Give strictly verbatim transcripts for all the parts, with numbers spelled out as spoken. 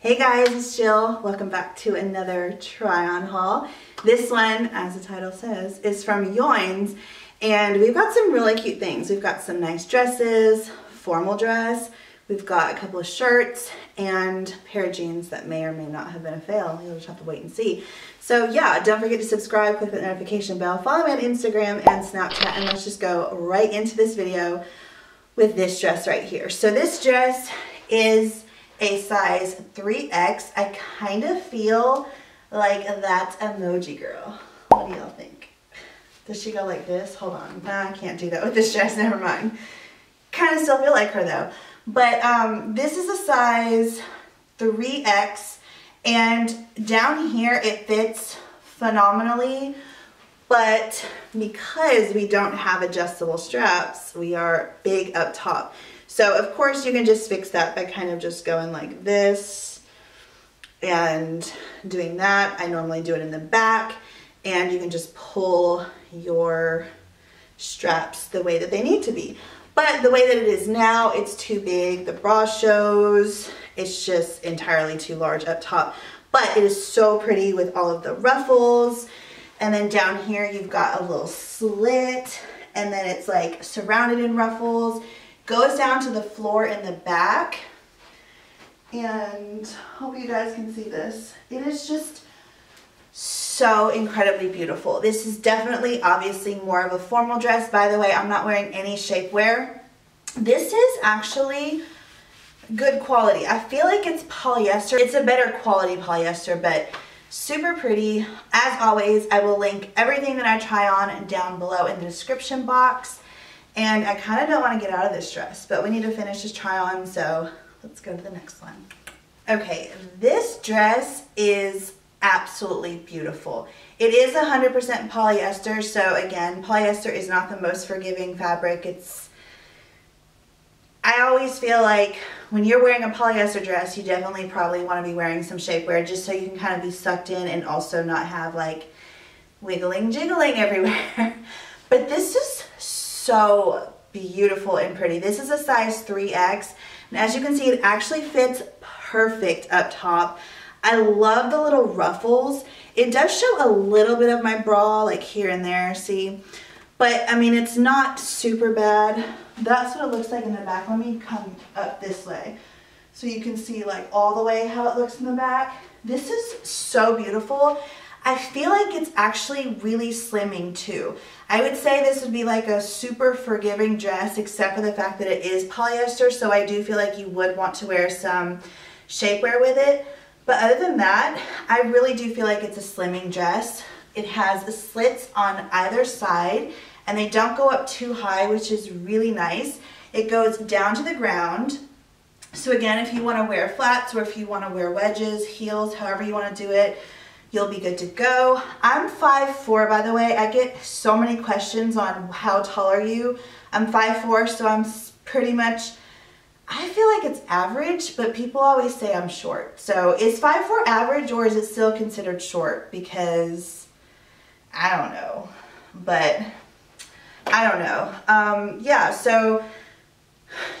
Hey guys, it's Jill. Welcome back to another try on haul. This one, as the title says, is from Yoins, and we've got some really cute things. We've got some nice dresses, formal dress, we've got a couple of shirts and a pair of jeans that may or may not have been a fail. You'll just have to wait and see. So yeah, don't forget to subscribe, click the notification bell, follow me on Instagram and Snapchat, and let's just go right into this video with this dress right here. So this dress is a size three X. I kind of feel like that emoji girl. What do y'all think? Does she go like this? Hold on. Nah, I can't do that with this dress. Never mind. Kind of still feel like her though. But um, this is a size three X, and down here it fits phenomenally, but because we don't have adjustable straps, we are big up top. So of course you can just fix that by kind of just going like this and doing that. I normally do it in the back, and you can just pull your straps the way that they need to be. But the way that it is now, it's too big. The bra shows, it's just entirely too large up top. But it is so pretty with all of the ruffles. And then down here you've got a little slit, and then it's like surrounded in ruffles. Goes down to the floor in the back, and hope you guys can see this. It is just so incredibly beautiful. This is definitely obviously more of a formal dress. By the way, I'm not wearing any shapewear. This is actually good quality. I feel like it's polyester. It's a better quality polyester, but super pretty. As always, I will link everything that I try on down below in the description box. And I kind of don't want to get out of this dress, but we need to finish this try on, so let's go to the next one. Okay, this dress is absolutely beautiful. It is one hundred percent polyester, so again, polyester is not the most forgiving fabric. It's, I always feel like when you're wearing a polyester dress, you definitely probably want to be wearing some shapewear just so you can kind of be sucked in and also not have like wiggling, jiggling everywhere. But this is so So beautiful and pretty. This is a size three X, and as you can see, it actually fits perfect up top. I love the little ruffles. It does show a little bit of my bra, like here and there, see? But I mean, it's not super bad. That's what it looks like in the back. Let me come up this way so you can see like all the way how it looks in the back. This is so beautiful. I feel like it's actually really slimming too. I would say this would be like a super forgiving dress, except for the fact that it is polyester, so I do feel like you would want to wear some shapewear with it. But other than that, I really do feel like it's a slimming dress. It has slits on either side, and they don't go up too high, which is really nice. It goes down to the ground. So again, if you want to wear flats, or if you want to wear wedges, heels, however you want to do it, you'll be good to go. I'm five four, by the way. I get so many questions on how tall are you. I'm five four, so I'm pretty much, I feel like it's average, but people always say I'm short. So is five four average, or is it still considered short? Because I don't know, but I don't know. Um, yeah, so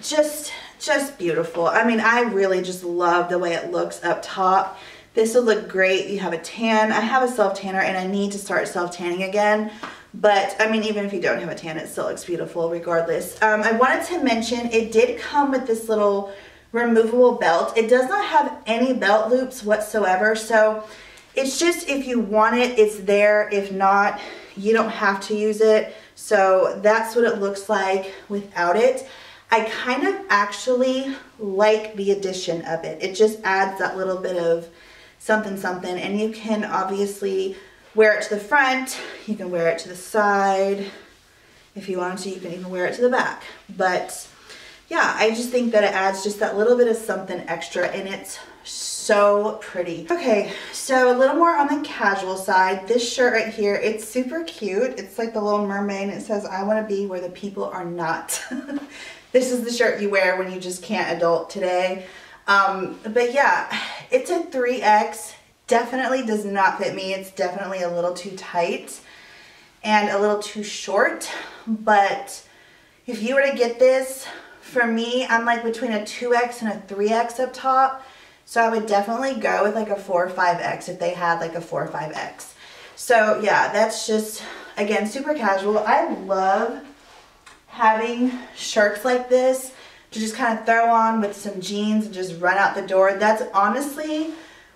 just, just beautiful. I mean, I really just love the way it looks up top. This will look great. You have a tan. I have a self-tanner, and I need to start self-tanning again. But, I mean, even if you don't have a tan, it still looks beautiful regardless. Um, I wanted to mention it did come with this little removable belt. It does not have any belt loops whatsoever. So, it's just if you want it, it's there. If not, you don't have to use it. So, that's what it looks like without it. I kind of actually like the addition of it. It just adds that little bit of something something, and you can obviously wear it to the front, you can wear it to the side, if you wanted to you can even wear it to the back. But yeah, I just think that it adds just that little bit of something extra, and it's so pretty. Okay, so a little more on the casual side, this shirt right here, it's super cute. It's like the Little Mermaid. It says, "I want to be where the people are not." This is the shirt you wear when you just can't adult today. Um, but yeah, it's a three X, definitely does not fit me. It's definitely a little too tight and a little too short, but if you were to get this, for me, I'm like between a two X and a three X up top, So I would definitely go with like a four or five X if they had like a four or five X. So yeah, that's just, again, super casual. I love having shirts like this to just kind of throw on with some jeans and just run out the door. That's honestly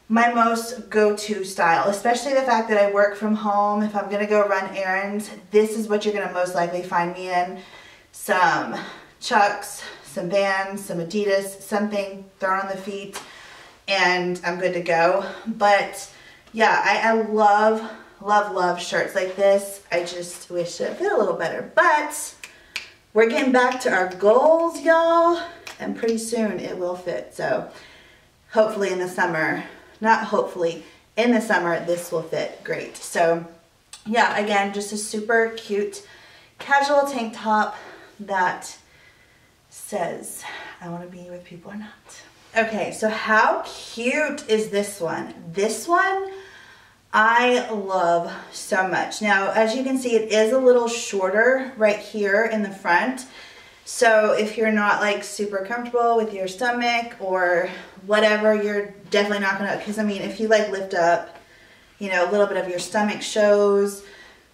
my most go-to style, especially the fact that I work from home. If I'm gonna go run errands, this is what you're gonna most likely find me in. Some Chucks, some Vans, some Adidas, something thrown on the feet, and I'm good to go. But yeah, I, I love, love, love shirts like this. I just wish it fit a little better. But we're getting back to our goals, y'all, and pretty soon it will fit. So hopefully in the summer, not hopefully, in the summer, this will fit great. So yeah, again, just a super cute casual tank top that says, I want to be with people or not. Okay, so how cute is this one? This one I love so much. Now, as you can see, it is a little shorter right here in the front. So if you're not like super comfortable with your stomach or whatever, you're definitely not gonna, because I mean, if you like lift up, you know, a little bit of your stomach shows.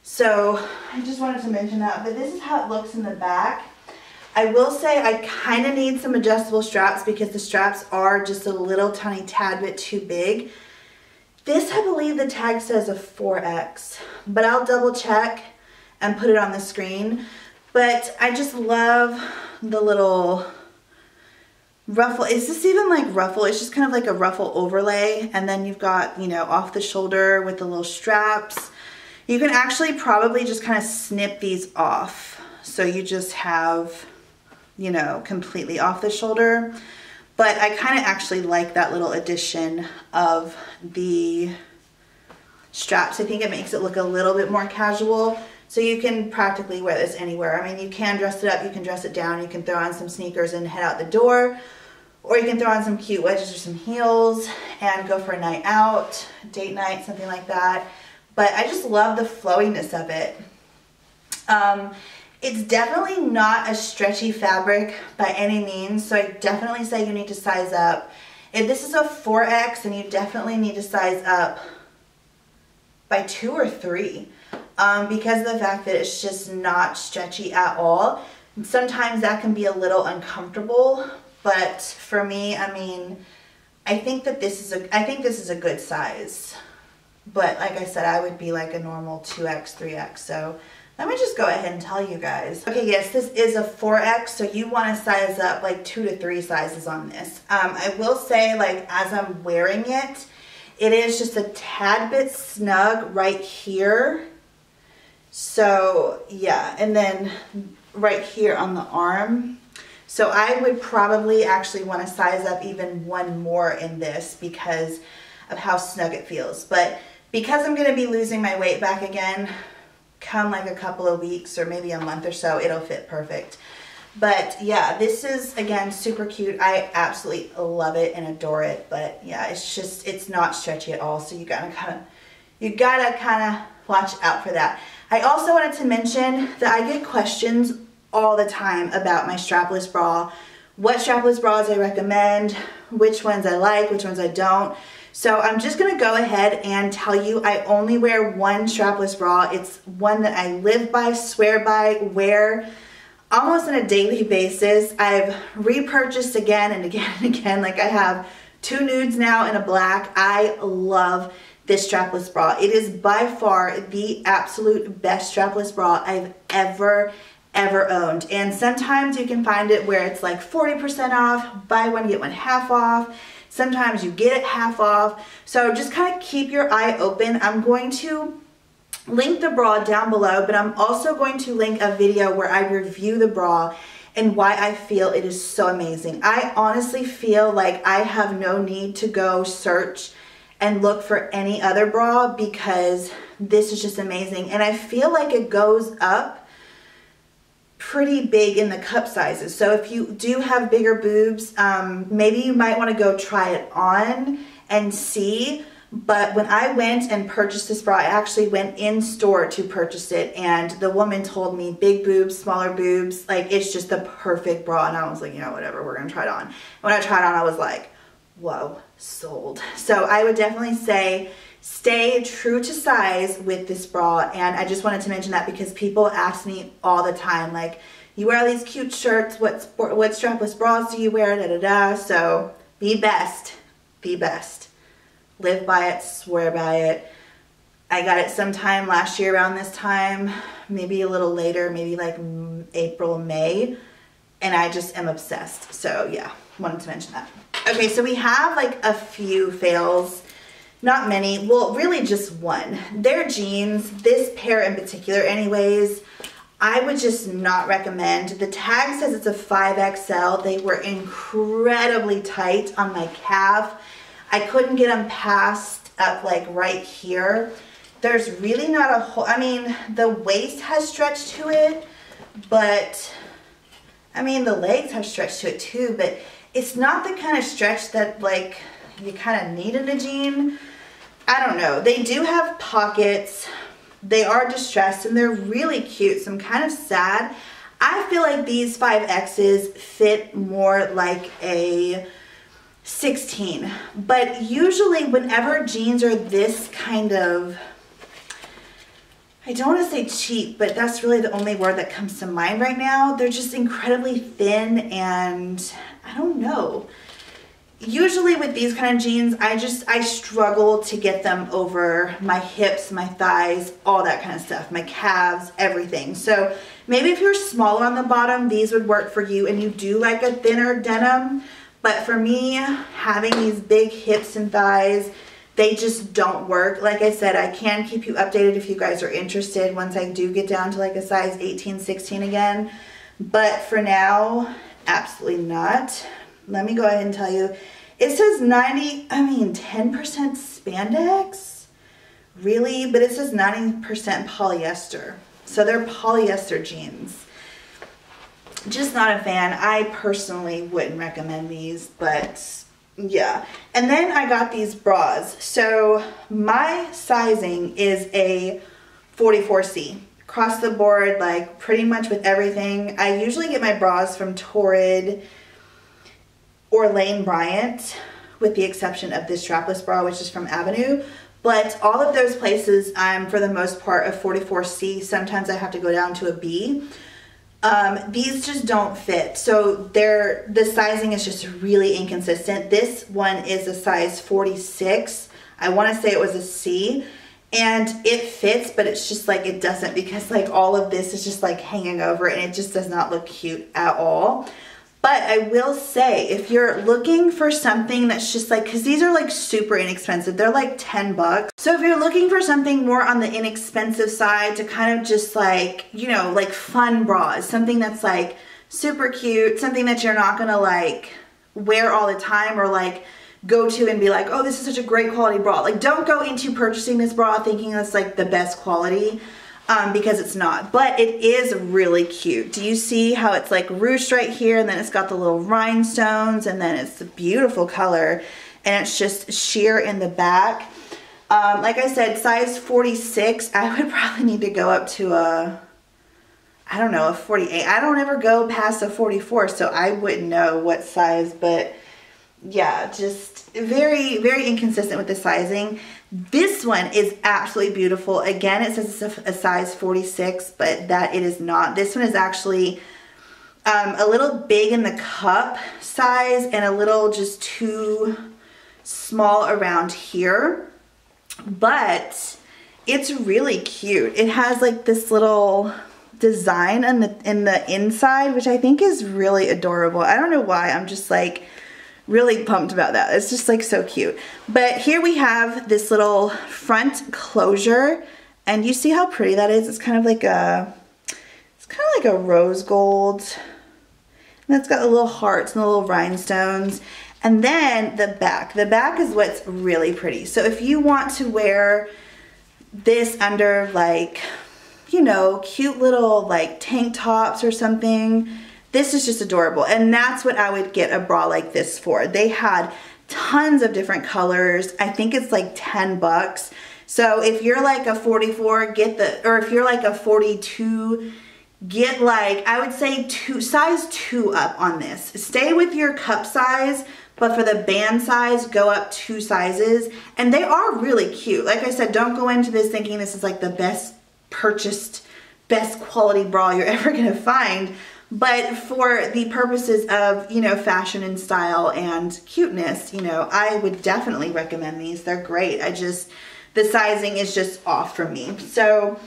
So I just wanted to mention that, but this is how it looks in the back. I will say I kind of need some adjustable straps because the straps are just a little tiny tad bit too big. This, I believe the tag says a four X, but I'll double check and put it on the screen. But I just love the little ruffle. Is this even like ruffle? It's just kind of like a ruffle overlay. And then you've got, you know, off the shoulder with the little straps. You can actually probably just kind of snip these off. So you just have, you know, completely off the shoulder. But I kind of actually like that little addition of the straps. I think it makes it look a little bit more casual. So you can practically wear this anywhere. I mean, you can dress it up, you can dress it down, you can throw on some sneakers and head out the door, or you can throw on some cute wedges or some heels and go for a night out, date night, something like that. But I just love the flowiness of it. Um, It's definitely not a stretchy fabric by any means, so I definitely say you need to size up. If this is a four X, then you definitely need to size up by two or three um, because of the fact that it's just not stretchy at all. And sometimes that can be a little uncomfortable, but for me, I mean, I think that this is a, I think this is a good size. But like I said, I would be like a normal two X, three X, so. Let me just go ahead and tell you guys. Okay, yes, this is a four X, so you want to size up like two to three sizes on this. Um, I will say, like, as I'm wearing it, it is just a tad bit snug right here. So, yeah, and then right here on the arm. So I would probably actually want to size up even one more in this because of how snug it feels. But because I'm going to be losing my weight back again, come like a couple of weeks or maybe a month or so, it'll fit perfect. But yeah, this is, again, super cute. I absolutely love it and adore it. But yeah, it's just, it's not stretchy at all, so you gotta kind of you gotta kind of watch out for that. I also wanted to mention that I get questions all the time about my strapless bra, what strapless bras I recommend, which ones I like, which ones I don't. So I'm just gonna go ahead and tell you I only wear one strapless bra. It's one that I live by, swear by, wear almost on a daily basis. I've repurchased again and again and again. Like I have two nudes now and a black. I love this strapless bra. It is by far the absolute best strapless bra I've ever, ever owned. And sometimes you can find it where it's like forty percent off, buy one, get one half off. Sometimes you get it half off. So just kind of keep your eye open. I'm going to link the bra down below, but I'm also going to link a video where I review the bra and why I feel it is so amazing. I honestly feel like I have no need to go search and look for any other bra because this is just amazing. And I feel like it goes up pretty big in the cup sizes. So if you do have bigger boobs, um, maybe you might want to go try it on and see. But when I went and purchased this bra, I actually went in store to purchase it, and the woman told me big boobs, smaller boobs, like it's just the perfect bra. And I was like, you know, whatever, we're gonna try it on. And when I tried it on, I was like, whoa, sold. So I would definitely say stay true to size with this bra. And I just wanted to mention that because people ask me all the time, like, you wear all these cute shirts, what, what strapless bras do you wear, da da da. So be best, be best. Live by it, swear by it. I got it sometime last year around this time, maybe a little later, maybe like April, May, and I just am obsessed. So yeah, wanted to mention that. Okay, so we have like a few fails, not many, well really just one. Their jeans, this pair in particular anyways, I would just not recommend. The tag says it's a five X L. They were incredibly tight on my calf. I couldn't get them past up like right here. There's really not a whole, I mean, the waist has stretch to it, but I mean, the legs have stretch to it too, but it's not the kind of stretch that like you kind of need in a jean. I don't know. They do have pockets. They are distressed and they're really cute, so I'm kind of sad. I feel like these five X's fit more like a sixteen, but usually whenever jeans are this kind of, I don't want to say cheap, but that's really the only word that comes to mind right now. They're just incredibly thin and I don't know. Usually with these kind of jeans, I just, I struggle to get them over my hips, my thighs, all that kind of stuff, my calves, everything. So maybe if you're smaller on the bottom, these would work for you and you do like a thinner denim. But for me, having these big hips and thighs, they just don't work. Like I said, I can keep you updated if you guys are interested once I do get down to like a size eighteen, sixteen again. But for now, absolutely not. Let me go ahead and tell you, it says ninety, I mean ten percent spandex, really? But it says ninety percent polyester. So they're polyester jeans. Just not a fan. I personally wouldn't recommend these, but yeah. And then I got these bras. So my sizing is a forty-four C. Across the board, like pretty much with everything. I usually get my bras from Torrid or Lane Bryant, with the exception of this strapless bra, which is from Avenue. But all of those places, I'm for the most part a forty-four C. Sometimes I have to go down to a B. Um, these just don't fit. So they're, the sizing is just really inconsistent. This one is a size forty-six. I want to say it was a C. And it fits, but it's just like it doesn't, because like all of this is just like hanging over and it just does not look cute at all. But I will say, if you're looking for something that's just like, because these are like super inexpensive, they're like ten bucks. So if you're looking for something more on the inexpensive side to kind of just like, you know, like fun bras, something that's like super cute, something that you're not gonna like wear all the time or like go to and be like, oh, this is such a great quality bra. Like, don't go into purchasing this bra thinking that's like the best quality. Um, because it's not, but it is really cute. Do you see how it's like ruched right here and then it's got the little rhinestones and then it's the beautiful color and it's just sheer in the back. Um, like I said, size forty-six, I would probably need to go up to a, I don't know, a forty-eight. I don't ever go past a forty-four, so I wouldn't know what size, but yeah, just very, very inconsistent with the sizing. This one is absolutely beautiful. Again, it says it's a, a size forty-six, but that it is not. This one is actually um, a little big in the cup size and a little just too small around here, but it's really cute. It has like this little design on the, in the inside, which I think is really adorable. I don't know why, I'm just like, really pumped about that. It's just like so cute. But here we have this little front closure and you see how pretty that is. It's kind of like a, it's kind of like a rose gold and it's got the little hearts and the little rhinestones. And then the back, the back is what's really pretty. So if you want to wear this under like, you know, cute little like tank tops or something, this is just adorable. And that's what I would get a bra like this for. They had tons of different colors. I think it's like ten bucks. So if you're like a forty-four, get the, or if you're like a forty-two, get like, I would say two, size two up on this. Stay with your cup size, but for the band size, go up two sizes. And they are really cute. Like I said, don't go into this thinking this is like the best purchased, best quality bra you're ever gonna find. But for the purposes of, you know, fashion and style and cuteness, you know, I would definitely recommend these. They're great. I just, the sizing is just off for me. So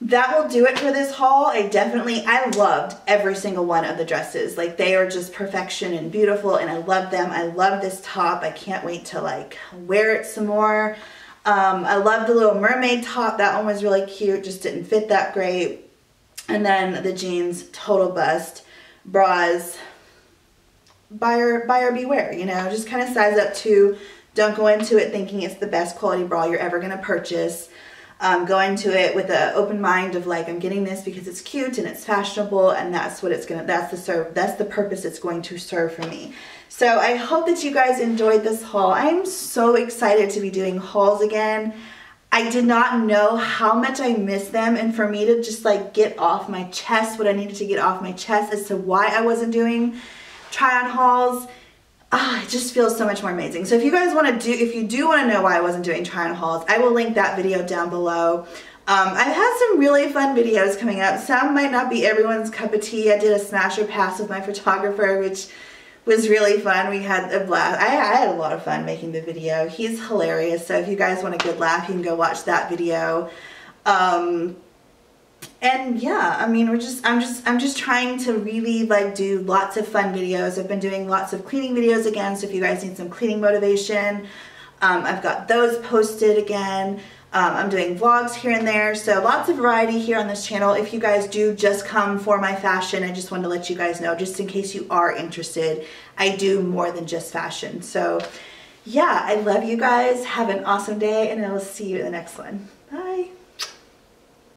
that will do it for this haul. I definitely, I loved every single one of the dresses. Like, they are just perfection and beautiful, and I love them. I love this top. I can't wait to like wear it some more. Um, I love the Little Mermaid top. That one was really cute. Just didn't fit that great. And then the jeans, total bust. Bras, buyer, buyer beware, you know, just kind of size up to, don't go into it thinking it's the best quality bra you're ever going to purchase. Um, go into it with an open mind of like, I'm getting this because it's cute and it's fashionable, and that's what it's going to, that's the serve, that's the purpose it's going to serve for me. So I hope that you guys enjoyed this haul. I'm so excited to be doing hauls again. I did not know how much I missed them, and for me to just like get off my chest what I needed to get off my chest as to why I wasn't doing try on hauls, ah, it just feels so much more amazing. So if you guys want to do, if you do want to know why I wasn't doing try on hauls, I will link that video down below. Um, I've had some really fun videos coming up. Some might not be everyone's cup of tea. I did a smash or pass with my photographer, which was really fun. We had a blast. I, I had a lot of fun making the video. He's hilarious, so if you guys want a good laugh, you can go watch that video. Um, and yeah, I mean, we're just, I'm just, I'm just trying to really like do lots of fun videos. I've been doing lots of cleaning videos again, so if you guys need some cleaning motivation, um, I've got those posted again. Um, I'm doing vlogs here and there, so lots of variety here on this channel. If you guys do just come for my fashion, I just wanted to let you guys know, just in case you are interested, I do more than just fashion. So yeah, I love you guys. Have an awesome day, and I will see you in the next one. Bye.